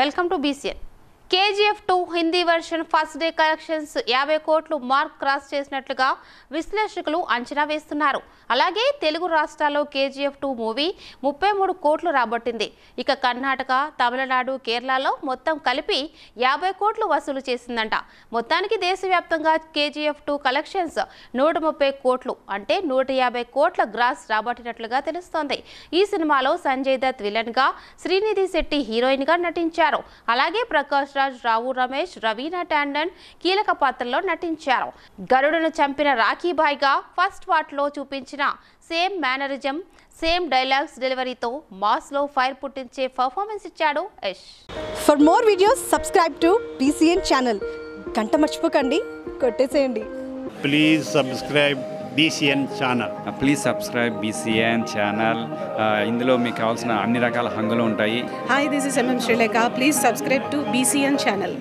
Welcome to BCN KGF 2 Hindi version first day collections 50 కోట్లు mark cross చేసినట్లుగా విశ్లేషకులు అంచనా వేస్తున్నారు. అలాగే తెలుగు రాష్ట్రాల్లో KGF 2 మూవీ 33 కోట్లు రాబట్టింది. ఇక కర్ణాటక, తమిళనాడు, కేరళలో మొత్తం కలిపి 50 కోట్లు వసూలు చేసిందంట. మొత్తానికి దేశవ్యాప్తంగా KGF 2 కలెక్షన్స్ 130 కోట్లు అంటే 150 కోట్ల గ్రాస్ రాబట్టినట్లుగా తెలుస్తోంది. ఈ సినిమాలో సంజయ్ దత్ విలన్ గా, శ్రీనిధి శెట్టి హీరోయిన్ గా నటించారు. అలాగే ప్రకాష్ రావు, రమేష్, రవీనా టాండన్ కీలక పాత్రలో నటించారు. గరుడను చంపిన రాఖీబాయ్ గా ఫస్ట్ పార్ట్ లో చూపించిన సేమ్ మేనరిజం, సేమ్ డైలాగ్స్ డెలివరీతో మాస్ లో ఫైర్ పుట్టించే పర్ఫార్మెన్స్ ఇచ్చాడు Yash. For more videos subscribe to BCN channel. గంట మర్చిపోకండి, కొట్టేసేయండి. Please subscribe BCN channel. Please subscribe BCN channel. ఇందులో మీకు కావాల్సిన అన్ని రకాల హంగులు ఉంటాయి. Hi, this is Sreelekha. Please subscribe to BCN channel.